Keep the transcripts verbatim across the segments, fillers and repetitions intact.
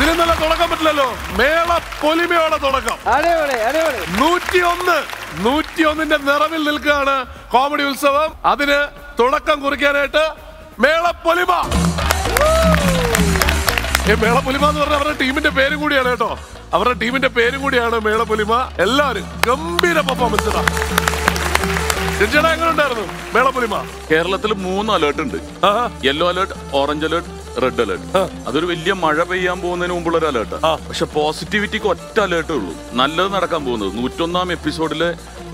ഇതിനെന്നല്ല തുടക്കം പറ്റില്ലല്ലോ, മേള പൊലിമയോടെ തുടക്കം. നൂറ്റി ഒന്ന് നൂറ്റി ഒന്നിന്റെ നിറവിൽ നിൽക്കുകയാണ് കോമഡി ഉത്സവം. അതിന് തുടക്കം കുറിക്കാനായിട്ട് മേള പൊലിമ. ഈ മേള പൊലിമ എന്ന് പറഞ്ഞാൽ അവരുടെ ടീമിന്റെ പേരും കൂടിയാണ് കേട്ടോ, അവരുടെ ടീമിന്റെ പേരും കൂടിയാണ് മേള പൊലിമ. എല്ലാവരും ഗംഭീര പെർഫോമൻസ്. ചേച്ചിയുടെ എങ്ങനെ ഉണ്ടായിരുന്നു മേള പൊലിമ? കേരളത്തിൽ മൂന്ന് അലേർട്ട് ഉണ്ട്, yellow alert, orange alert, red alert. അതൊരു വലിയ മഴ പെയ്യാൻ പോകുന്നതിന് മുമ്പുള്ള ഒരു അലേർട്ട്. പക്ഷെ പോസിറ്റിവിറ്റിക്ക് ഒറ്റ അലേർട്ടേ ഉള്ളൂ, നല്ലത് നടക്കാൻ പോകുന്നത്. നൂറ്റൊന്നാം എപ്പിസോഡിലെ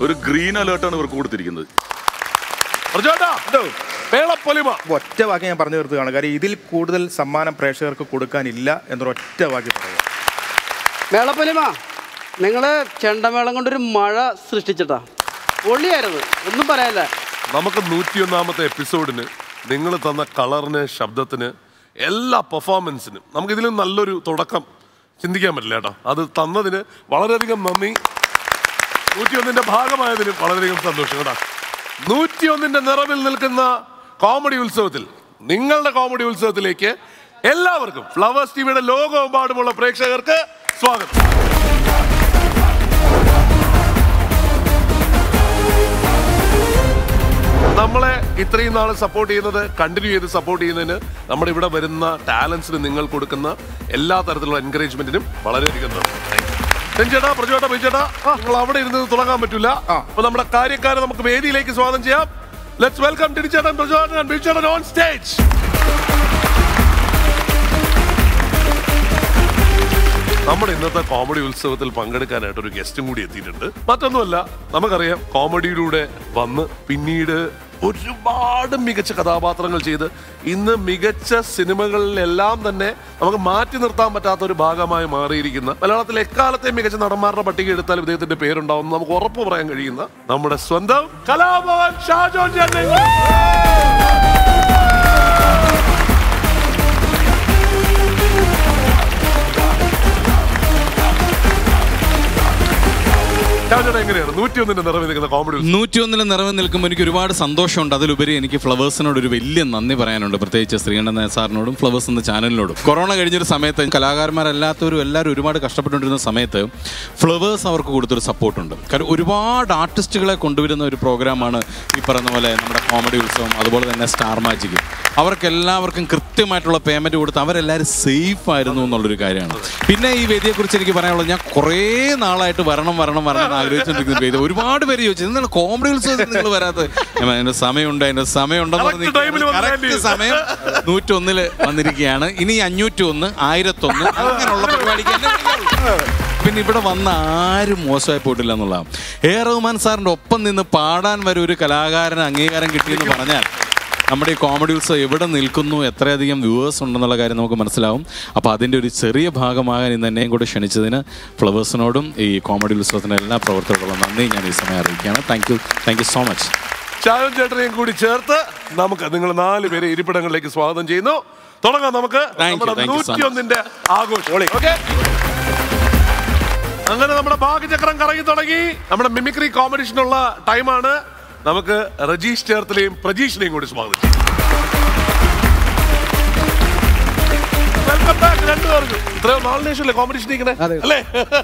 ഒരു ഗ്രീൻ അലേർട്ടാണ് ഇവർക്ക് കൊടുത്തിരിക്കുന്നത്. ഒറ്റ വാക്ക് ഞാൻ പറഞ്ഞു തീർത്തുകയാണ്, കാര്യം ഇതിൽ കൂടുതൽ സമ്മാനം പ്രേക്ഷകർക്ക് കൊടുക്കാനില്ല എന്നൊരൊറ്റ വാക്ക് പറയുക. മേള പൊലിമ, നിങ്ങള് ചെണ്ടമേളം കൊണ്ടൊരു മഴ സൃഷ്ടിച്ചിട്ടാ, പൊള്ളിയായിരുന്നു, ഒന്നും പറയാനില്ല. നമുക്ക് നൂറ്റിയൊന്നാമത്തെ എപ്പിസോഡിന് നിങ്ങൾ തന്ന കളറിന്, ശബ്ദത്തിന്, എല്ലാ പെർഫോമൻസിനും നമുക്ക് ഇതിലും നല്ലൊരു തുടക്കം ചിന്തിക്കാൻ പറ്റില്ല കേട്ടോ. അത് തന്നതിന് വളരെയധികം നന്ദി. നൂറ്റിയൊന്നിൻ്റെ ഭാഗമായതിന് വളരെയധികം സന്തോഷം കേട്ടോ. നൂറ്റിയൊന്നിൻ്റെ നിറവിൽ നിൽക്കുന്ന കോമഡി ഉത്സവത്തിൽ, നിങ്ങളുടെ കോമഡി ഉത്സവത്തിലേക്ക് എല്ലാവർക്കും, ഫ്ലവേഴ്സ് ടിവിയുടെ ലോകമെമ്പാടുമുള്ള പ്രേക്ഷകർക്ക് സ്വാഗതം. നമ്മളെ ഇത്രയും നാൾ സപ്പോർട്ട് ചെയ്യുന്നത്, കണ്ടിന്യൂ ചെയ്ത് സപ്പോർട്ട് ചെയ്യുന്നതിന്, നമ്മുടെ ഇവിടെ വരുന്ന ടാലൻസിന് നിങ്ങൾ കൊടുക്കുന്ന എല്ലാ തരത്തിലുള്ള എൻകറേജ്മെന്റിനും വളരെയധികം ചേട്ടാ. പ്രജുവേട്ടാ, ബൈചേട്ടാ, നിങ്ങൾ അവിടെ ഇരുന്ന് തുടങ്ങാൻ പറ്റില്ല. അപ്പൊ നമ്മുടെ കാര്യക്കാരെ നമുക്ക് വേദിയിലേക്ക് സ്വാഗതം ചെയ്യാം. ലെറ്റ്സ് വെൽക്കം ടിടിച്ചേട്ടൻ, പ്രജുവേട്ടൻ ആൻഡ് ബൈചേട്ടൻ ഓൺ സ്റ്റേജ്. നമ്മുടെ ഇന്നത്തെ കോമഡി ഉത്സവത്തിൽ പങ്കെടുക്കാനായിട്ട് ഒരു ഗസ്റ്റും കൂടി എത്തിയിട്ടുണ്ട്. മറ്റൊന്നുമല്ല, നമുക്കറിയാം കോമഡിയിലൂടെ വന്ന് പിന്നീട് ഒരുപാട് മികച്ച കഥാപാത്രങ്ങൾ ചെയ്ത് ഇന്ന് മികച്ച സിനിമകളിലെല്ലാം തന്നെ നമുക്ക് മാറ്റി നിർത്താൻ പറ്റാത്ത ഒരു ഭാഗമായി മാറിയിരിക്കുന്ന, മലയാളത്തിലെ എക്കാലത്തെ മികച്ച നടന്മാരുടെ പട്ടിക എടുത്താൽ ഇദ്ദേഹത്തിന്റെ പേരുണ്ടാവുമെന്ന് നമുക്ക് ഉറപ്പ് പറയാൻ കഴിയുന്ന നമ്മുടെ സ്വന്തം കലാഭവൻ ഷാജോൻ ചേട്ടൻ. നൂറ്റിയൊന്നിന് നിറവ് നിൽക്കുമ്പോൾ എനിക്ക് ഒരുപാട് സന്തോഷമുണ്ട്. അതിലുപരി എനിക്ക് ഫ്ലവേഴ്സിനോട് ഒരു വലിയ നന്ദി പറയാനുണ്ട്, പ്രത്യേകിച്ച് ശ്രീകണ്ഠൻ സാറിനോടും ഫ്ലവേഴ്സ് എന്ന ചാനലിനോടും. കൊറോണ കഴിഞ്ഞൊരു സമയത്ത് കലാകാരന്മാരല്ലാത്തവരും എല്ലാവരും ഒരുപാട് കഷ്ടപ്പെട്ടുകൊണ്ടിരുന്ന സമയത്ത് ഫ്ലവേഴ്സ് അവർക്ക് കൊടുത്തൊരു സപ്പോർട്ടുണ്ട്. കാരണം ഒരുപാട് ആർട്ടിസ്റ്റുകളെ കൊണ്ടുവരുന്ന ഒരു പ്രോഗ്രാമാണ് ഈ പറഞ്ഞ പോലെ നമ്മുടെ കോമഡി ഉത്സവം. അതുപോലെ തന്നെ സ്റ്റാർ മാജിക് അവർക്കെല്ലാവർക്കും കൃത്യമായിട്ടുള്ള പേയ്മെൻറ്റ് കൊടുത്ത് അവരെല്ലാവരും സേഫ് ആയിരുന്നു എന്നുള്ളൊരു കാര്യമാണ്. പിന്നെ ഈ വേദിയെക്കുറിച്ച് എനിക്ക് പറയാനുള്ളത്, ഞാൻ കുറേ നാളായിട്ട് വരണം വരണം വരണം ആഗ്രഹിച്ചുകൊണ്ടിരിക്കുന്ന വേദി. ഒരുപാട് പേര് ചോദിച്ചു, എന്താണ് കോമഡി ഉത്സവത്തിൽ നിങ്ങൾ വരാത്തത്? എൻ്റെ സമയമുണ്ട്, എൻ്റെ സമയമുണ്ടെന്ന് പറഞ്ഞ് കറക്റ്റ് സമയം നൂറ്റൊന്നിൽ വന്നിരിക്കുകയാണ്. ഇനി അഞ്ഞൂറ്റി ഒന്ന്, ആയിരത്തൊന്ന്, അങ്ങനെയുള്ള പരിപാടിക്ക് എന്നെ വിളിക്കാറുള്ളൂ. പിന്നെ ഇവിടെ വന്ന ആരും മോശമായി പോയിട്ടില്ല എന്നുള്ളതാണ്. എ ആർ റഹ്മാൻ സാറിൻ്റെ ഒപ്പം നിന്ന് പാടാൻ വരെ ഒരു കലാകാരന് അംഗീകാരം കിട്ടിയെന്ന് പറഞ്ഞാൽ നമ്മുടെ ഈ കോമഡി ഉത്സവം എവിടെ നിൽക്കുന്നു, എത്രയധികം വ്യൂവേഴ്സ് ഉണ്ടെന്നുള്ള കാര്യം നമുക്ക് മനസ്സിലാവും. അപ്പോൾ അതിൻ്റെ ഒരു ചെറിയ ഭാഗമാകാൻ ഇന്ന് എന്നെയും കൂടെ ക്ഷണിച്ചതിന് ഫ്ലവേഴ്സിനോടും ഈ കോമഡി ഉത്സവത്തിൻ്റെ എല്ലാ പ്രവർത്തകർക്കുള്ള നന്ദി ഞാൻ ഈ സമയം അറിയിക്കുകയാണ്. Thank you, thank you so much. Shajon ചേട്ടനെയും കൂടി ചേർത്ത് നമുക്ക് നിങ്ങൾ നാല് പേരെ ഇരിപ്പിടങ്ങളിലേക്ക് സ്വാഗതം ചെയ്യുന്നു. തുടങ്ങാം നമുക്ക് നൂറ്റിയൊന്നിൻ്റെ ആഘോഷം. അങ്ങനെ നമ്മുടെ ഭാഗ്യചക്രം കറങ്ങി തുടങ്ങി. നമ്മുടെ മിമിക്രി കോമ്പറ്റീഷനുള്ള ടൈമാണ്. നമുക്ക് രജീഷ് ചേർത്തലയും പ്രജീഷിനെയും കൂടി സ്വാഗതം ചെയ്യും. ഇത്രയും നാളിന് ശേഷമല്ലേ കോമ്പറ്റീഷൻ അല്ലേ?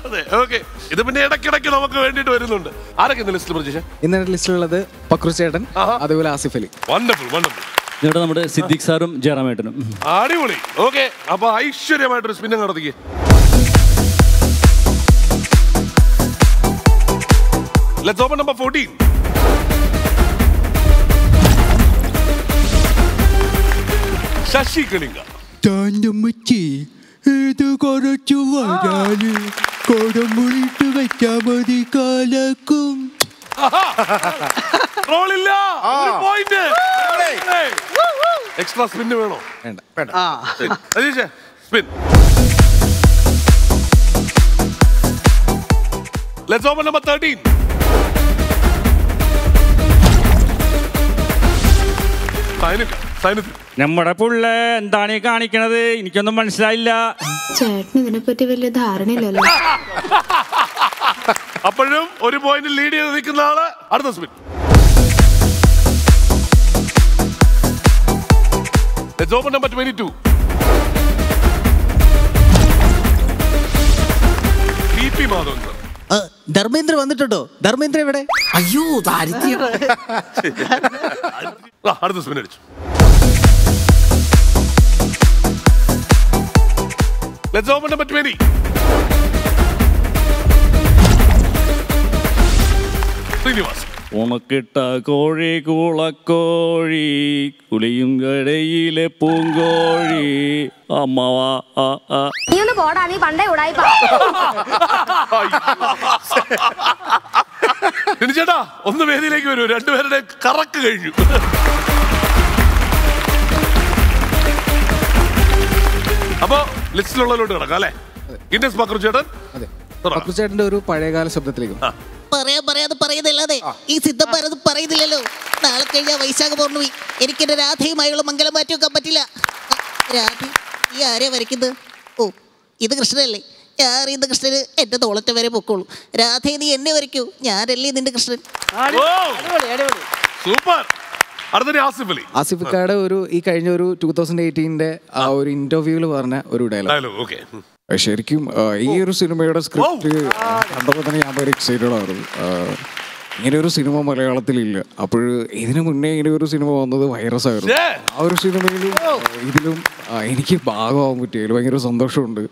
അതെ, ഓക്കെ. ഇത് പിന്നെ ഇടയ്ക്കിടയ്ക്ക് നമുക്ക് വേണ്ടിയിട്ട് വരുന്നുണ്ട്. ആരൊക്കെ ഇന്ന് ലിസ്റ്റിൽ പ്രജീഷ്? ഇന്നലെ ലിസ്റ്റിലുള്ളത് പക്രു ചേട്ടൻ, അതുപോലെ ആസിഫ് അലി. Wonderful wonderful. ഇവിടെ നമ്മുടെ സിദ്ദീഖ് സാറും ജയറാമേട്ടനും. അടിപൊളി. ഓക്കെ, അപ്പൊ ഐശ്വര്യമായിട്ടൊരു സ്പിന്നം നടത്തിക്കേ. ലെറ്റ്സ് ഓപ്പൺ നമ്പർ പതിമൂന്ന്. ശശി കിളിങ്ക. താണ്ടമ്മച്ചി ഇത് കുറച്ചു വരാന് കൊടമുളിട്ട് വെച്ചാ മതി കാലക്കും. എക്സ്ട്രാ സ്പിന് വേണോ? വേണ്ട വേണ്ട. രജീഷേ സ്പിൻ. ലെറ്റ്സ് ഓപ്പൺ നമ്പർ പതിമൂന്ന്. സൈനിക സൈനിക. നമ്മുടെ പുള്ള എന്താണ് കാണിക്കണത്? എനിക്കൊന്നും മനസ്സിലായില്ല. ചേട്ടന് ഇതിനെപ്പറ്റി വലിയ ധാരണയില്ലല്ലോ. അപ്പോഴും ഒരു പോയിന്റ് ലീഡ് ചെയ്ത് നിൽക്കുന്ന ആള്. അടുത്ത സ്പിൻ. ലെറ്റ്സ് ഓപ്പൺ നമ്പർ ഇരുപത്തിരണ്ട്. P P Madhavan. Dharmendra vandittutto. Dharmendra evade? Ayyo, darithyam. La, adutha minute. Let's open number twenty. Srinivas. Unakitta kori kulakori kuliyum kadayile poongori ammava a a. Ni onnu poda nee pande udayi pa. Ninnu chetta onnu vedilekku varu rendu perude karakku kazhinju. Appo ലിസ്റ്റിലുള്ളതിലോട്ട് കിടക്കാം അല്ലേ? Guinness Pakru ചേട്ടൻ, ബക്രു ചേട്ടന്റെ ഒരു പഴയകാല ശബ്ദത്തിലേക്ക് പറയാൻ പറയാതെ പറയുന്നില്ലാതെ ഈ സിദ്ധം പറയുന്നത് പറയുന്നില്ലല്ലോ. നാളെ കഴിഞ്ഞ വൈശാഖ പൗർണമി, എനിക്ക് എന്റെ രാധയുമായുള്ള മംഗലം മാറ്റി വെക്കാൻ പറ്റില്ല. രാധി, ഈ ആരെയാ വരയ്ക്കുന്നത്? ഓ, ഇത് കൃഷ്ണനല്ലേ? ഞാൻ അറിയുന്ന കൃഷ്ണന് എന്റെ തോളറ്റ വരെ പൊക്കോളൂ. രാധയെ നീ എന്നെ വരയ്ക്കൂ, ഞാനല്ലേ നിന്റെ കൃഷ്ണൻ. ആസിഫിക്കയുടെ ഒരു ഈ കഴിഞ്ഞ ഒരു ടൂ തൗസൻഡ് എയ്റ്റീൻ്റെ ആ ഒരു ഇന്റർവ്യൂവിൽ പറഞ്ഞ ഒരു ഡയലോഗ് ശരിക്കും ഈ ഒരു സിനിമയുടെ സ്ക്രിപ്റ്റ് കണ്ടപ്പോൾ തന്നെ ഞാൻ എക്സൈറ്റഡ് ആയിരുന്നു. ഇങ്ങനെ ഒരു സിനിമ മലയാളത്തിലില്ല. അപ്പോൾ ഇതിനു മുന്നേ ഇങ്ങനെ ഒരു സിനിമ വന്നത് വൈറസ് ആയിരുന്നു. ആ ഒരു സിനിമയിലും ഇതിലും എനിക്ക് ഭാഗമാകാൻ പറ്റിയതിൽ ഭയങ്കര സന്തോഷമുണ്ട്.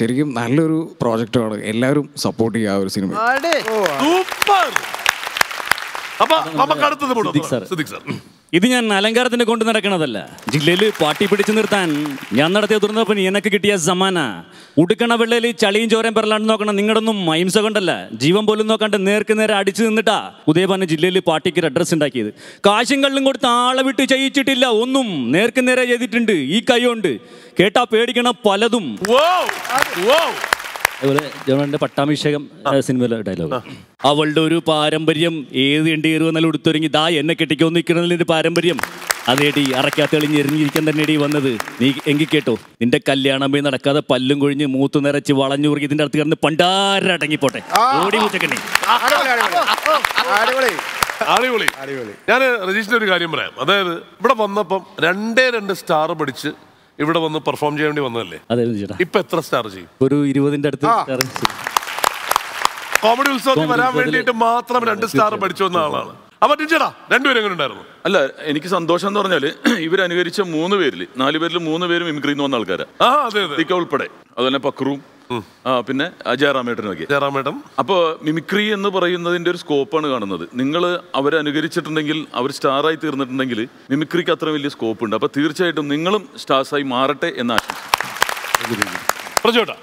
ശരിക്കും നല്ലൊരു പ്രോജക്റ്റാണ്. എല്ലാവരും സപ്പോർട്ട് ചെയ്യുക ആ ഒരു സിനിമ. ഇത് ഞാൻ അലങ്കാരത്തിന് കൊണ്ട് നടക്കണതല്ല. ജില്ലയിൽ പാട്ടി പിടിച്ചു നിർത്താൻ ഞാൻ നടത്തിയ തുറന്നപ്പനി എനക്ക് കിട്ടിയ സമാന ഉടുക്കണ വെള്ളയിൽ ചളിയും ചോരം പെരലാണ്ട് നോക്കണം. നിങ്ങളൊന്നും അഹിംസ കൊണ്ടല്ല, ജീവൻ പോലും നോക്കാണ്ട് നേർക്ക് നേരെ അടിച്ചു നിന്നിട്ടാ ഉദയഭാനു ജില്ലയിൽ പാർട്ടിക്ക് ഒരു അഡ്രസ് ഉണ്ടാക്കിയത്. കാശും കള്ളും കൊടുത്ത് ആളെ വിട്ട് ചെയ്യിച്ചിട്ടില്ല, ഒന്നും നേർക്ക് നേരെ ചെയ്തിട്ടുണ്ട് ഈ കൈ കൊണ്ട്. കേട്ടാ പേടിക്കണ പലതും. അതുപോലെ ജോണന്റെ പട്ടാഭിഷേകം സിനിമയിലെ ഡയലോഗ്, അവളുടെ ഒരു പാരമ്പര്യം ഏത് എണ്ടി എറിവെന്നാലും എടുത്തൊരുങ്ങി ദാ എന്നെ കെട്ടിക്കൊന്ന് നിൽക്കണതിൻ്റെ പാരമ്പര്യം അതേടി അറക്കാത്തെളിഞ്ഞ് എറിഞ്ഞിരിക്കാൻ തന്നെയടി വന്നത്. നീ എങ്കിൽ കേട്ടോ, നിന്റെ കല്യാണം പോയി നടക്കാതെ പല്ലും കൊഴിഞ്ഞ് മൂത്ത് നിറച്ച് വളഞ്ഞൂറുകി ഇതിൻ്റെ അടുത്ത് കിടന്ന് പണ്ടാരടങ്ങിപ്പോട്ടെ. ഓടി മൂച്ചക്കണ്ണി. അടിപൊളി. ഞാൻ രജീഷിന്റെ ഒരു കാര്യം പറയാം. അതായത് ഇവിടെ വന്നപ്പം രണ്ടേ രണ്ട് സ്റ്റാർ പഠിച്ച് ഇവിടെ വന്ന് പെർഫോം ചെയ്യേണ്ടി വന്നതല്ലേ? ഇപ്പൊ എത്ര സ്റ്റാർ ചെയ്യും? ഒരു ഇരുപതിന്റെ അടുത്ത്. കോമഡി ഉത്സവത്തിൽ വരാൻ വേണ്ടിയിട്ട് മാത്രം രണ്ട് സ്റ്റാർ പഠിച്ചു വന്ന ആളാണ്. അപ്പൊ ചേട്ടാ രണ്ടുപേരും എങ്ങനെ ഉണ്ടായിരുന്നു? അല്ല, എനിക്ക് സന്തോഷം എന്ന് പറഞ്ഞാല് ഇവരനുകരിച്ച മൂന്ന് പേരില് നാല് പേരിൽ മൂന്ന് പേരും മിമിക്രിന്ന് വന്ന ആൾക്കാരാണ് ഉൾപ്പെടെ. അതുപോലെ പക്രൂം, പിന്നെ ജയറാമേട്ടനൊക്കെ. ജയറാമേട്ടൻ അപ്പോൾ മിമിക്രി എന്ന് പറയുന്നതിൻ്റെ ഒരു സ്കോപ്പാണ് കാണുന്നത്. നിങ്ങൾ അവരെ അനുകരിച്ചിട്ടുണ്ടെങ്കിൽ, അവർ സ്റ്റാറായി തീർന്നിട്ടുണ്ടെങ്കിൽ മിമിക്രിക്ക് അത്ര വലിയ സ്കോപ്പ് ഉണ്ട്. അപ്പോൾ തീർച്ചയായിട്ടും നിങ്ങളും സ്റ്റാർസായി മാറട്ടെ എന്ന് ആശംസിക്കുന്നു.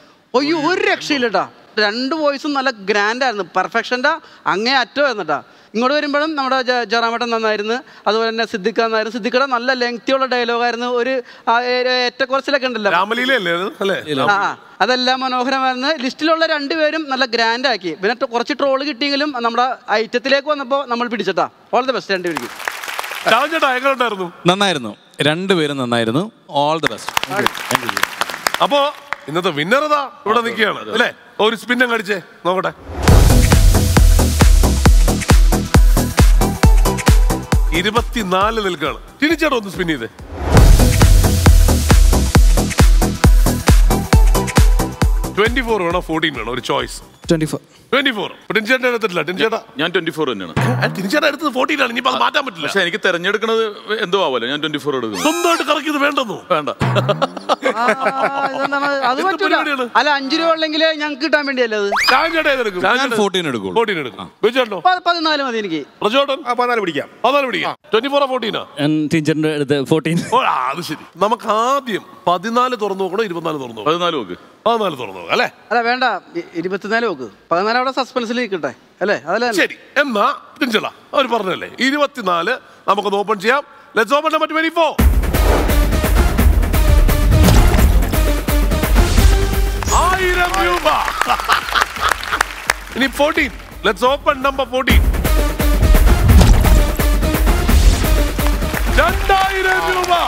ഒയ്യോ, ഒരു രക്ഷയില്ലട്ടാ. രണ്ട് വോയിസും നല്ല ഗ്രാൻഡായിരുന്നു. പെർഫെക്ഷൻ്റെ അങ്ങേ അറ്റമായിരുന്നട്ടാ. ഇങ്ങോട്ട് വരുമ്പോഴും നമ്മുടെ ജയറാമേട്ടൻ നന്നായിരുന്നു. അതുപോലെ തന്നെ സിദ്ദിഖ് നന്നായിരുന്നു. സിദ്ദിഖിടെ നല്ല ലെങ്തിയുള്ള ഡയലോഗായിരുന്നു. ഒരു ഏറ്റക്കുറച്ചിലൊക്കെ ഉണ്ടല്ലോ. ആ, അതെല്ലാം മനോഹരമായിരുന്നു. ലിസ്റ്റിലുള്ള രണ്ടുപേരും നല്ല ഗ്രാൻഡാക്കി. പിന്നെ കുറച്ച് ട്രോള് കിട്ടിയെങ്കിലും നമ്മുടെ ഐറ്റത്തിലേക്ക് വന്നപ്പോൾ നമ്മൾ പിടിച്ചിട്ടാ. ഓൾ ദ ബെസ്റ്റ് രണ്ടുപേർക്ക്. നന്നായിരുന്നു, രണ്ടുപേരും നന്നായിരുന്നു. All the best. അപ്പോൾ ഇന്നത്തെ വിന്നറതാ ഇവിടെ നിൽക്കുകയാണ് അല്ലേ? ഒരു സ്പിന്നം കടിച്ചേ നോക്കട്ടെ. ഇരുപത്തിനാല് നിൽക്കുകയാണ്. തിരിച്ചേട്ടോ ഒന്ന് സ്പിൻ ചെയ്തേ. ട്വന്റി ഫോർ വേണോ ഫോർട്ടീൻ വേണോ? ഒരു ചോയ്സ്. ടിൻചേട്ടൻ എടുത്തിട്ടില്ല. ടിൻചേട്ടാ ഞാൻ ട്വന്റി ഫോർ തന്നെയാണ്. ടിൻചേട്ടാ എടുത്തത് ഫോർട്ടീൻ ആണ്. ഇനി അത് മാറ്റാൻ പറ്റില്ല. പക്ഷെ എനിക്ക് തെരഞ്ഞെടുക്കണത് എന്തോ ആവല്ലോ. ഞാൻ ട്വന്റി ഫോർ എടുക്കും. സ്വന്തമായിട്ട് കറക്കിയത് വേണ്ടെന്നു വേണ്ട. അല്ല, അഞ്ചു രൂപ ഉള്ളെങ്കിൽ ഞങ്ങൾക്ക് കിട്ടാൻ വേണ്ടിയല്ലേ അത്? നമുക്ക് ആദ്യം പതിനാല് തുറന്നു നോക്കണോ ഇരുപത്തിനാല് തുറന്നു നോക്കണം? പതിനാല് നോക്ക്. പതിനാല് തുറന്നു നോക്കാം അല്ലേ? അല്ല വേണ്ട, ഇരുപത്തിനാല് നോക്ക്. പതിനാല് അവിടെ സസ്പെൻസിൽ കിട്ടെ അല്ലേ? അതല്ലേ ശരി. എന്നാ ടിൻചേട്ടാ അവർ പറഞ്ഞല്ലേ ഇരുപത്തിനാല്, നമുക്കൊന്ന് ഓപ്പൺ ചെയ്യാം. Let's open number twenty four. Clip fourteen. Let's open number fourteen. two thousand rupees.